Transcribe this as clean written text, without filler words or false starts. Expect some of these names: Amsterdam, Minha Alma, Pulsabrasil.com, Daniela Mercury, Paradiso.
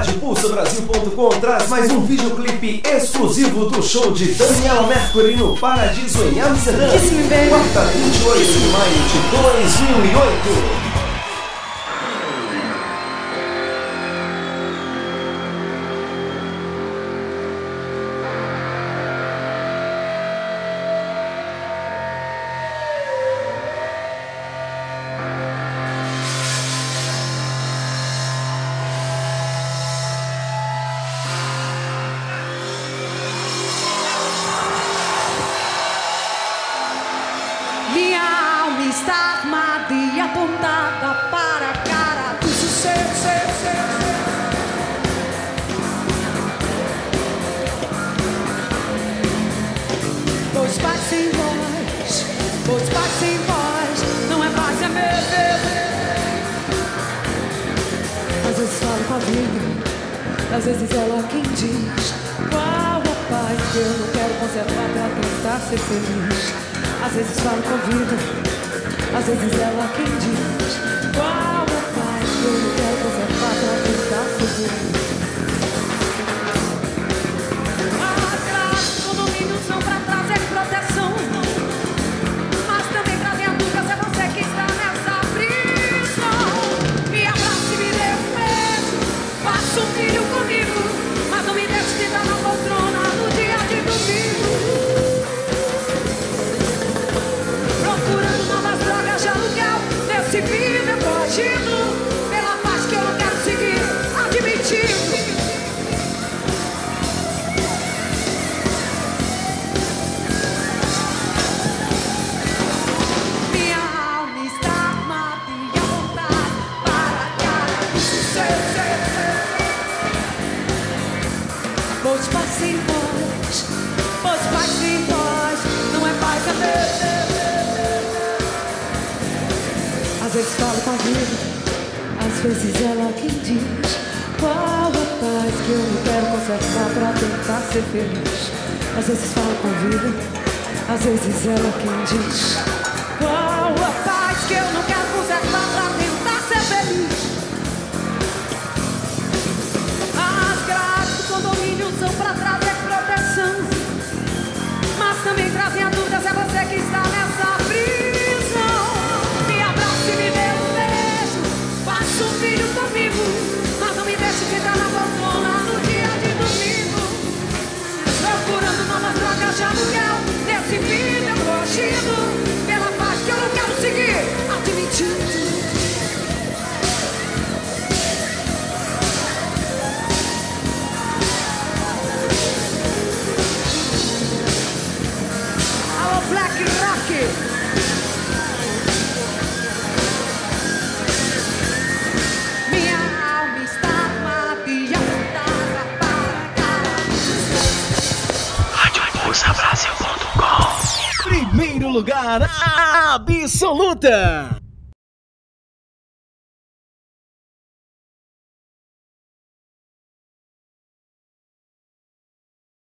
rádio Pulsabrasil.com traz mais um videoclipe exclusivo do show de Daniela Mercury no Paradiso em Amsterdam, quarta, 28 de maio de 2008. Minha alma está armada e apontada para a cara do sucesso. Pois pais sem voz, pois pais sem voz, não é fácil, é meu Deus. Às vezes falo com a vida, às vezes ela quem diz qual a paz que eu não quero conservar pra tentar ser feliz. Às vezes falo com a vida, às vezes ela quem diz qual a paz que eu não quero conservar pra tentar ser feliz. As condomínios são pra trazer proteção, mas também trazem a dúvida se é você que está nessa prisão. Me abraça e me dê um beijo, faça um filho comigo, mas não me deixe de dar na poltrona no dia de domingo. Pela paz que eu não quero seguir admitindo. Minha alma está armada e apontada para a cara do sucesso. Pois paz sem voz, pois paz sem voz, não é paz a Deus. Às vezes falo com a vida, às vezes ela quem diz qual a paz que eu não quero conservar pra tentar ser feliz. Às vezes falo com a vida, às vezes ela quem diz qual a paz que eu não quero conservar pra tentar ser feliz. As grades do condomínio são pra trazer proteção, mas também trazem a dúvida se é você que está nessa briga. Pela paz que eu não quero seguir admitindo. Alô, Black Rock. Minha alma está armada e apontada para cá. Rádio Pulsabrasil.com. Primeiro lugar absoluta!